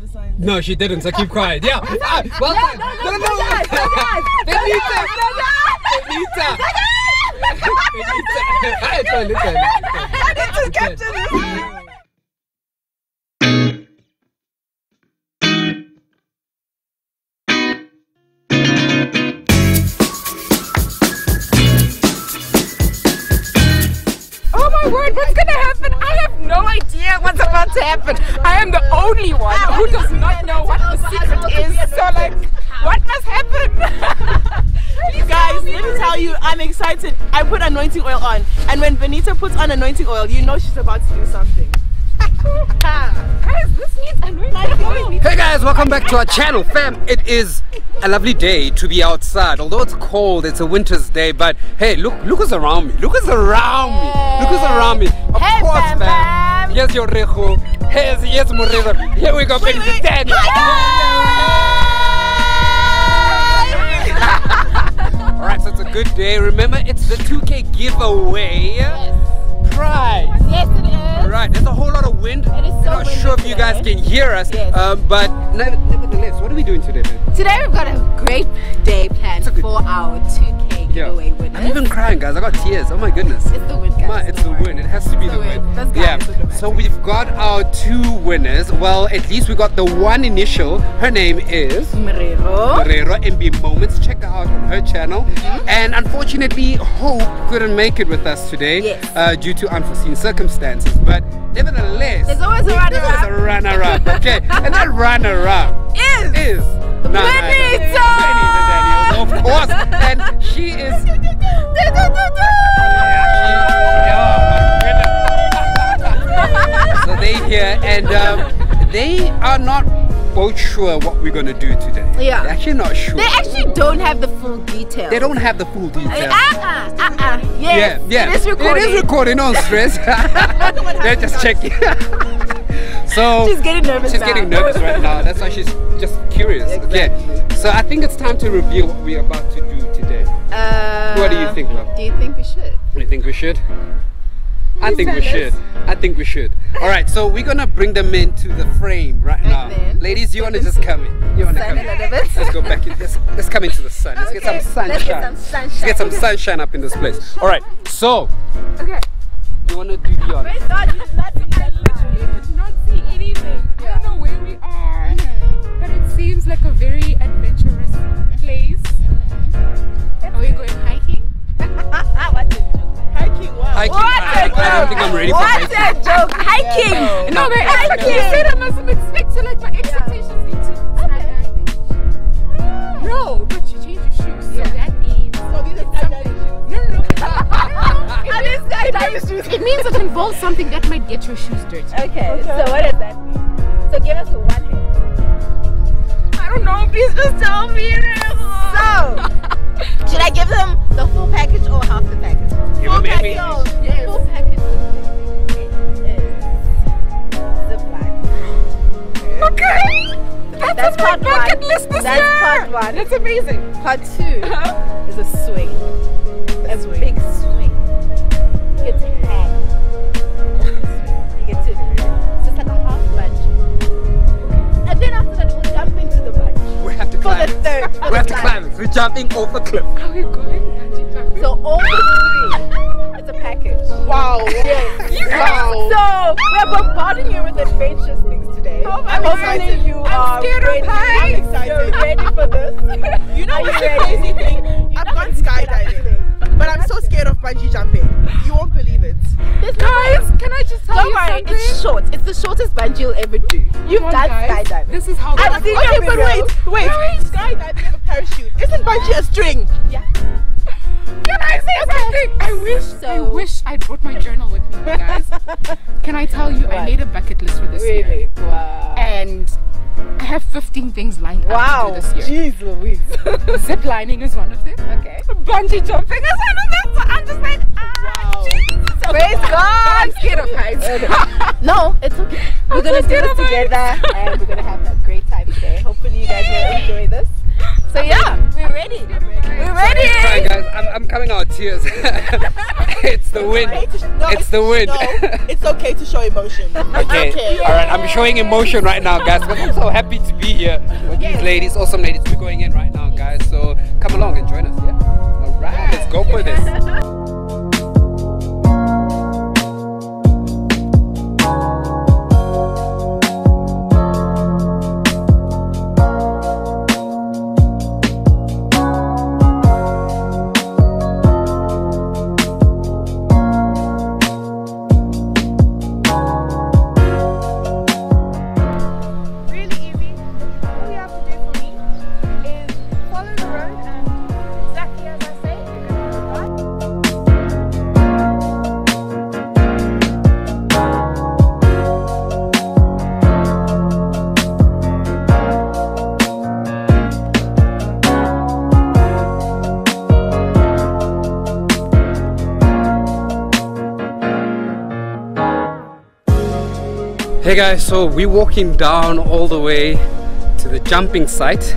behind them. No, she didn't, so keep quiet. Yeah. Well done. No, what's gonna happen? I have no idea what's about to happen. I am the only one who does not know what the secret is. So like, what must happen? You guys, let me tell you, I'm excited. I put anointing oil on, and when Benita puts on anointing oil, you know she's about to do something. Guys, this needs anointing oil. Hey guys, welcome back to our channel, fam. It is a lovely day to be outside. Although it's cold, it's a winter's day, but hey, look who's around me. Look who's around me. Look who's around me. Of course, fam. Here's your Rego. Here's Moreno. Here we go, Benita Danielle. Alright, so it's a good day. Remember, it's the 2K giveaway. Yes. Prize. Yes, it is. Alright, there's a whole lot of wind. It is so windy. I'm not sure if you guys can hear us, yes. But nevertheless, what are we doing today, man? Today we've got a great day planned for our 2K giveaway winners. I'm even crying, guys. I got tears. Oh my goodness. It's the wind, guys. It's the wind. It has to be the wind. Yeah. So we've got our two winners. Well, at least we got the one initial. Her name is Morero MB Moments. Check her out on her channel. And unfortunately, Hope couldn't make it with us today due to unforeseen circumstances. But nevertheless, there's always a runner-up. Okay, and that runner-up is Benita Danielle, of course, and she is. So they're here, and they are not both sure what we're gonna do today. Yeah, they're actually not sure. They actually don't have the full details. Yeah. It is recording. Don't stress. They're just checking. So she's getting nervous. Right now. That's why she's just curious. Exactly. Okay. So I think it's time to reveal what we're about to do today. What do you think, love? Do you think we should? I think we should. All right. So we're gonna bring them into the frame right now. Ladies, you wanna just come in. Let's go back in. Let's come into the sun. Let's get some sunshine. Let's get some sunshine up in this place. All right. So. Okay. You wanna do the anything. Yeah. I don't know where we are, but it seems like a very adventurous place. Are we going hiking? What a joke! Hiking, wow. I don't think I'm ready for hiking. What a joke! Hiking! Yeah, no, but you said I must have expected, like my expectations need to No, but you changed your shoes, so that means. So these are something. No. It means it involves something that might get your shoes dirty. Okay, so what does that mean? So give us one hint. I don't know, please just tell me. So, should I give them the full package or half the package? Full package. Yes. Full package. Is the okay. That's part one. Bucket list this year. Part one. That's amazing. Part two is a swing. A big swing. You get to hang. You get to it's just like a half bungee. And then after that, we'll jump into the bungee. We have to climb. For the third. We have to climb. We're jumping off a cliff. Are we going bungee jumping? So all three. It's a package. Wow. Yes. Wow. So we're bombarding you with adventurous things today. Oh my God. I'm scared of heights. I'm excited. You're ready for this. You know what's the crazy thing? I've gone skydiving. But I'm so scared of bungee jumping. You won't believe it. Guys, can I just tell you something? It's short. It's the shortest bungee you'll ever do. You've done skydiving. This is how I've seen it. Okay, but wait. Skydiving with a parachute. Isn't bungee a string? Yeah. Can I say something? I wish I'd brought my journal with me, guys. Can I tell you, I made a bucket list for this year. Really? Wow. And I have 15 things lined up to do this year. Jeez Louise. Ziplining is one of them. Okay. Bungee jumping is one of them. So I'm just like, Jesus. Praise God. I'm scared of heights. No, it's okay. We're going to do this together and we're going to have a great time today. Hopefully you guys will enjoy this. So yeah, we're ready. We're ready. Sorry guys, I'm coming out of tears. It's the wind. No, it's the wind. No, it's okay to show emotion. Okay. Okay. All right, I'm showing emotion right now, guys. But I'm so happy to be here with these ladies, awesome ladies. We're going in right now, guys. So come along and join us. Yeah. All right, let's go for this. Hey guys, so we're walking down all the way to the jumping site.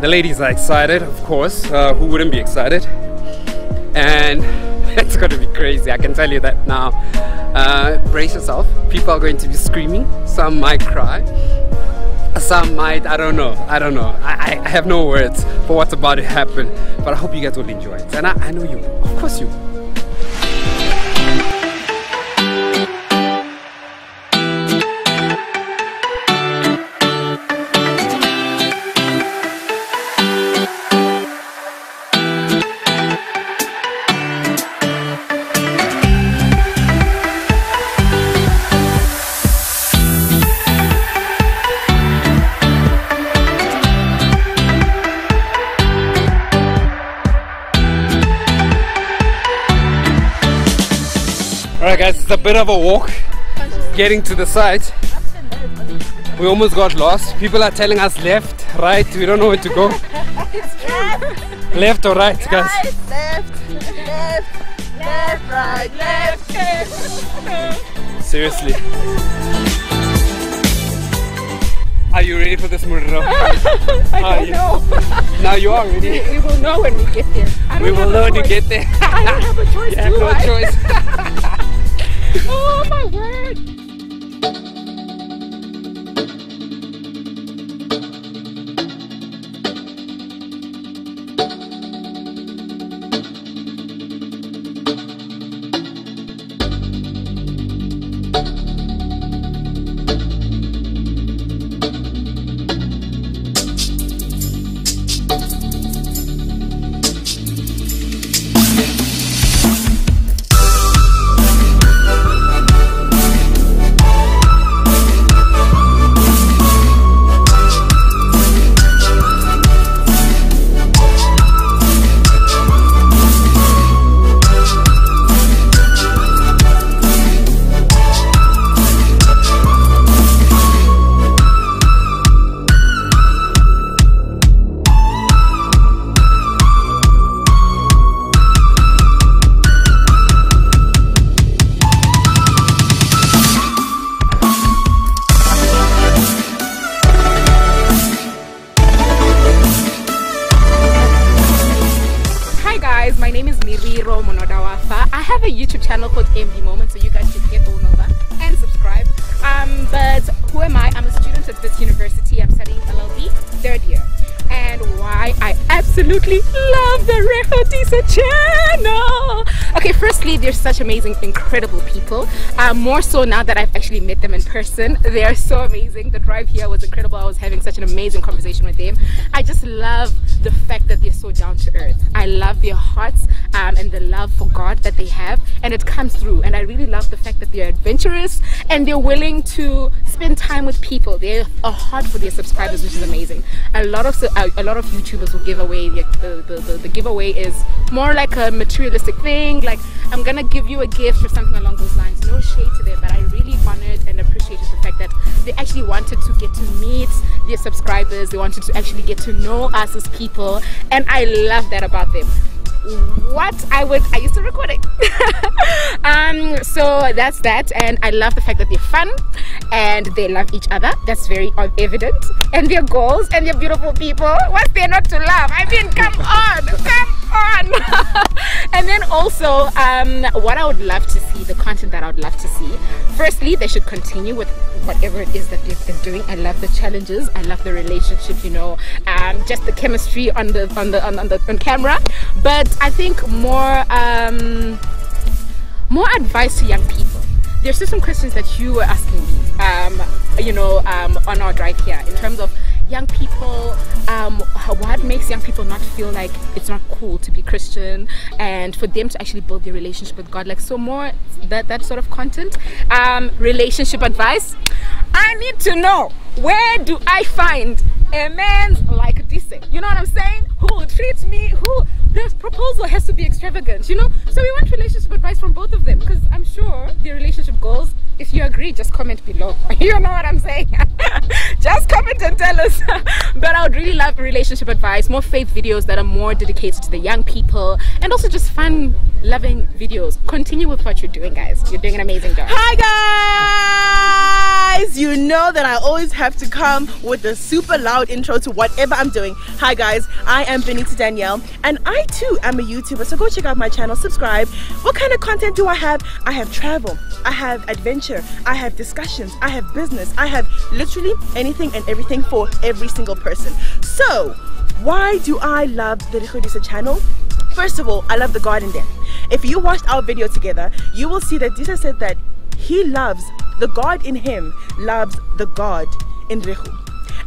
The ladies are excited, of course. Who wouldn't be excited? And it's going to be crazy, I can tell you that now. Brace yourself, people are going to be screaming. Some might cry, some might, I don't know. I have no words for what's about to happen, but I hope you guys will enjoy it. And I know you will, of course you will. Alright guys, it's a bit of a walk getting to the site. We almost got lost. People are telling us left, right, we don't know where to go. Left or right, guys? Left, left, right, left. Seriously. Are you ready for this, Muriro? I don't know. Now you are ready. We will know when we get there. We will know when you get there. I don't have a choice. You have no choice. Oh my word! I have a YouTube channel called MB Moment, so you guys should get on over and subscribe. But who am I? I'm a student at this university. I'm studying LLB, 3rd year. And why I absolutely love the Rafa Tisa channel! Okay, firstly, they're such amazing, incredible people. More so now that I've actually met them in person. They are so amazing. The drive here was incredible. I was having such an amazing conversation with them. I just love the fact that they're so down to earth. I love their hearts and the love for God that they have, and it comes through. And I really love the fact that they're adventurous and they're willing to spend time with people. They're a heart for their subscribers, which is amazing. A lot of YouTubers will give away the giveaway is more like a materialistic thing, like I'm gonna give you a gift or something along those lines. No shade to them, but I really honored and appreciated the fact that they actually wanted to get to meet their subscribers. They wanted to actually get to know us as people, and I love that about them. I used to record it. So that's that, and I love the fact that they're fun and they love each other. That's very evident, and they're girls and they're beautiful people. What's there not to love? I mean, come on, come on. on. And then also what I would love to see, the content that I would love to see, firstly they should continue with whatever it is that they've been doing. I love the challenges, I love the relationship, you know, just the chemistry on camera. But I think more advice to young people. There's still some questions that you were asking me, you know, on our drive here, in terms of young people, what makes young people not feel like it's not cool to be Christian, and for them to actually build their relationship with God, like, so more that sort of content. Relationship advice, I need to know, where do I find a man like Dise? You know what I'm saying? Who will treat me, who, this proposal has to be extravagant, you know? So we want relationship advice from both of them, because I'm sure their relationship goals, if you agree, just comment below. You know what I'm saying? Just comment and tell us. But I would really love relationship advice, more faith videos that are more dedicated to the young people, and also just fun, loving videos. Continue with what you're doing, guys. You're doing an amazing job. Hi, guys! You know that I always have to come with a super loud intro to whatever I'm doing. Hi, guys. I am Benita Danielle, and I too am a YouTuber, so go check out my channel, subscribe. What kind of content do I have? I have travel, I have adventure, I have discussions, I have business, I have literally anything and everything for every single person. So why do I love the Rego & Dise channel? First of all, I love the garden there. If you watched our video together, you will see that Dise said that he loves the God in him, loves the God in Rego,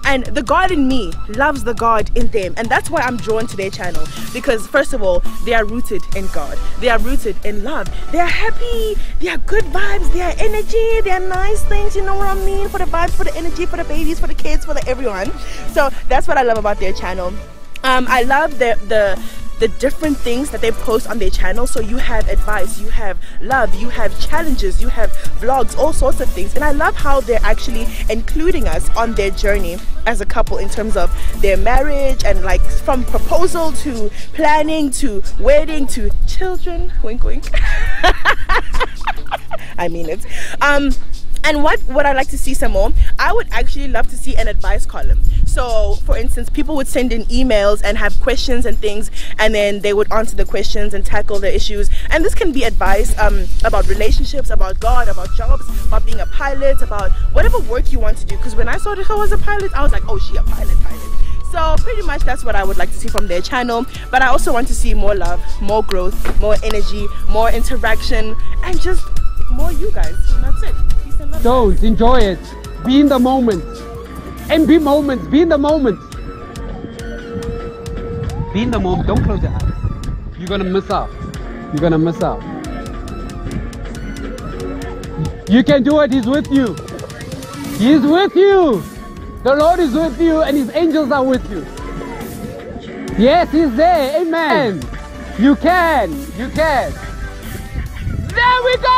and the God in me loves the God in them. And that's why I'm drawn to their channel, because first of all, they are rooted in God, they are rooted in love, they are happy, they are good vibes, they are energy, they are nice things, you know what I mean, for the vibes, for the energy, for the babies, for the kids, for the everyone. So that's what I love about their channel. I love the different things that they post on their channel. So you have advice, you have love, you have challenges, you have vlogs, all sorts of things. And I love how they're actually including us on their journey as a couple, in terms of their marriage, and like from proposal to planning to wedding to children, wink wink. I mean it. And what would I like to see some more? I would actually love to see an advice column. So for instance, people would send in emails and have questions and things, and then they would answer the questions and tackle the issues. And this can be advice about relationships, about God, about jobs, about being a pilot, about whatever work you want to do. Because when I saw Rego as a pilot, I was like, oh, she a pilot. So pretty much that's what I would like to see from their channel. But I also want to see more love, more growth, more energy, more interaction, and just more you guys. And that's it. So enjoy it, be in the moment, and be in the moment, don't close your eyes, you're gonna miss out, you can do it, he's with you, the Lord is with you, and his angels are with you. Yes, he's there, amen, you can, there we go!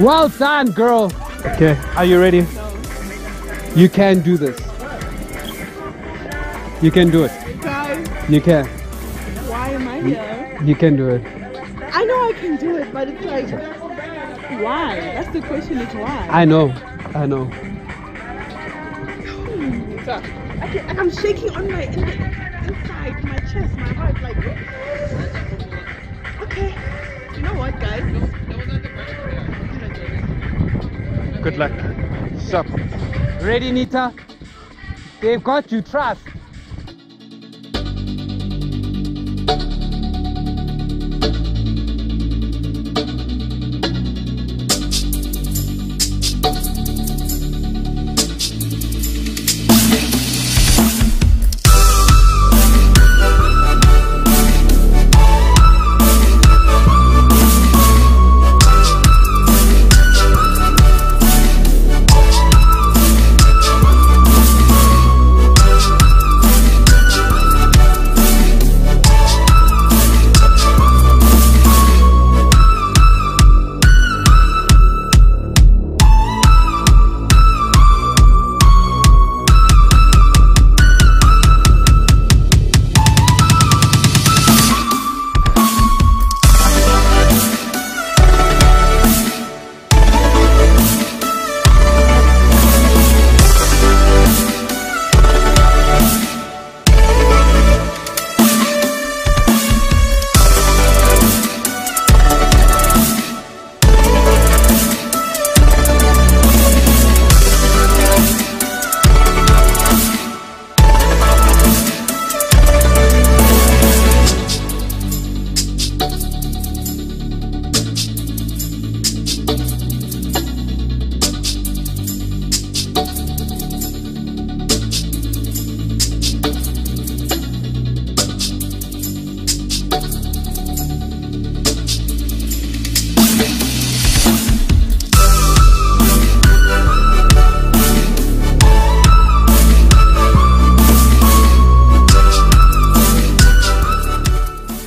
Well done, girl. Okay, are you ready? You can do this. You can do it. You can. Why am I here? You can do it. I know I can do it, but it's like, why? That's the question, is why? I know, I'm shaking on my inside, my chest, my heart, like, okay. You know what, guys? Good luck. Stop. Ready, Nita? They've got you. Trust.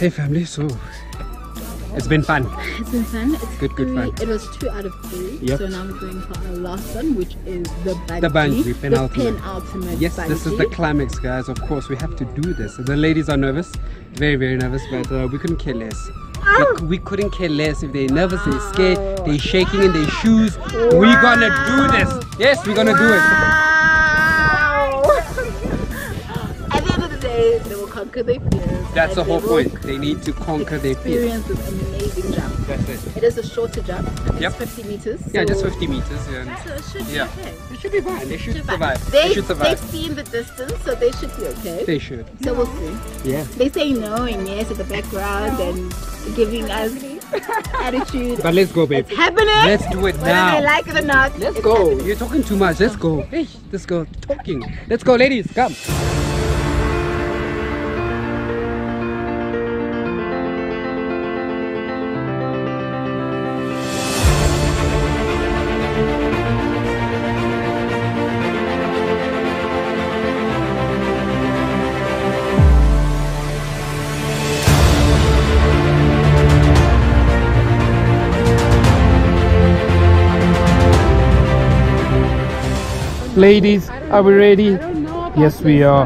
Hey family, so it's been fun. It's been fun. It's good fun. It was 2 out of 3. Yep. So now we're going for our last one, which is the bungee penultimate. Yes, bungee. This is the climax, guys. Of course, we have to do this. The ladies are nervous, very, very nervous, but we couldn't care less. We couldn't care less if they're nervous, they're scared, they're shaking in their shoes. Wow. We're gonna do this. Yes, we're gonna do it. At the end of the day, they will conquer their fears. That's the whole point. They need to conquer their fears. Experience is an amazing jump. That's it. It is a shorter jump. It's 50 meters. So yeah, just 50 meters. And so it should be okay. It should be fine. They should survive. They should survive. They've seen the distance, so they should be okay. They should. So we'll see. Yeah. They say no and yes in the background and giving us attitude. But let's go, babe. It's happening. Let's do it now. Whether they like it or not. Let's go. Happening. You're talking too much. Let's go. Hey, this girl talking. Let's go, ladies. Come. Ladies, are we ready? I don't know. Yes, we are.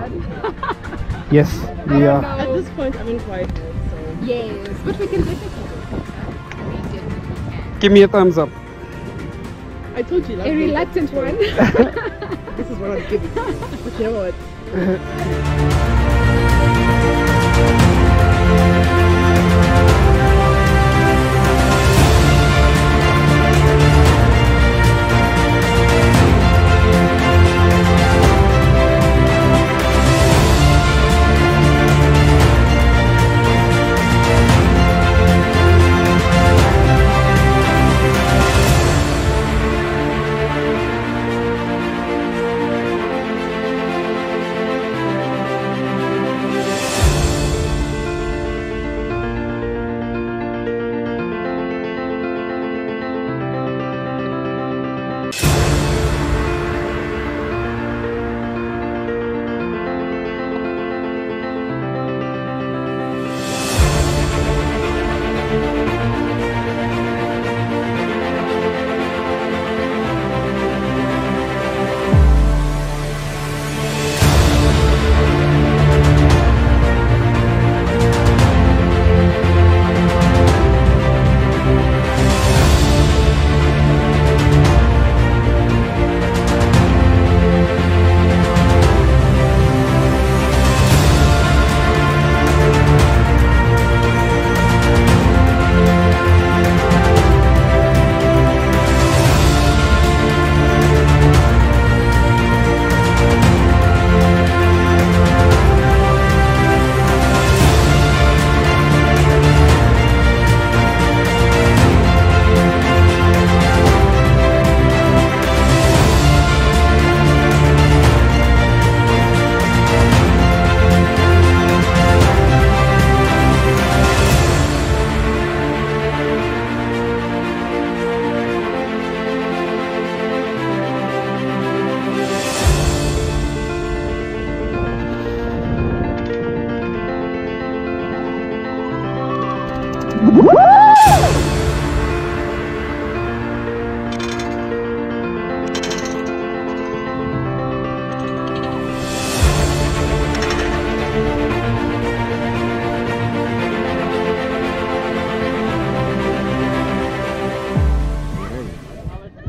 Yes, we are. At this point, I'm in quite good, so. Yes, but we can definitely. Give me a thumbs up. I told you. A reluctant one. This is what I'm giving. But you know what?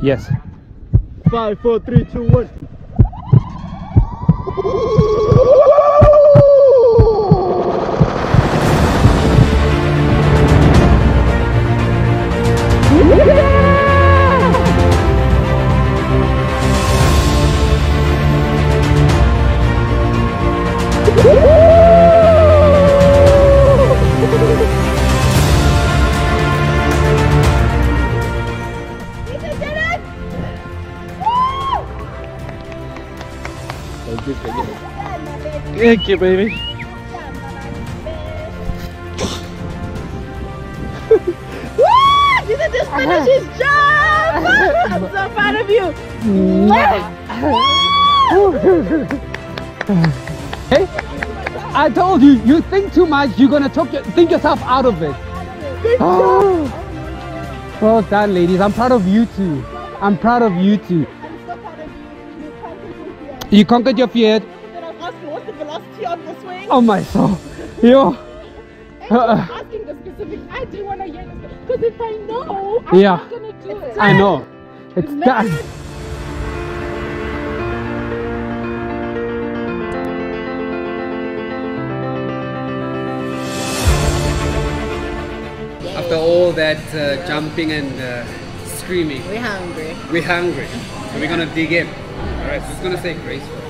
Yes. 5, 4, 3, 2, 1. Thank you, baby. Woo! You did this finishing job! I'm so proud of you! Hey! I told you, you think too much, you're going to think yourself out of it. Oh. Well done, ladies. I'm proud of you two. I'm proud of you two. I'm so proud of you. You conquered your fear. But I've asked what's the velocity of the swing. Oh my soul. Yo. I'm asking the specifics. I do want to hear this. Because if I know, I'm not going to do it. I know. It's done. After all that jumping and screaming, we're hungry. We're hungry, so we're gonna dig in. All right, so it's gonna say graceful.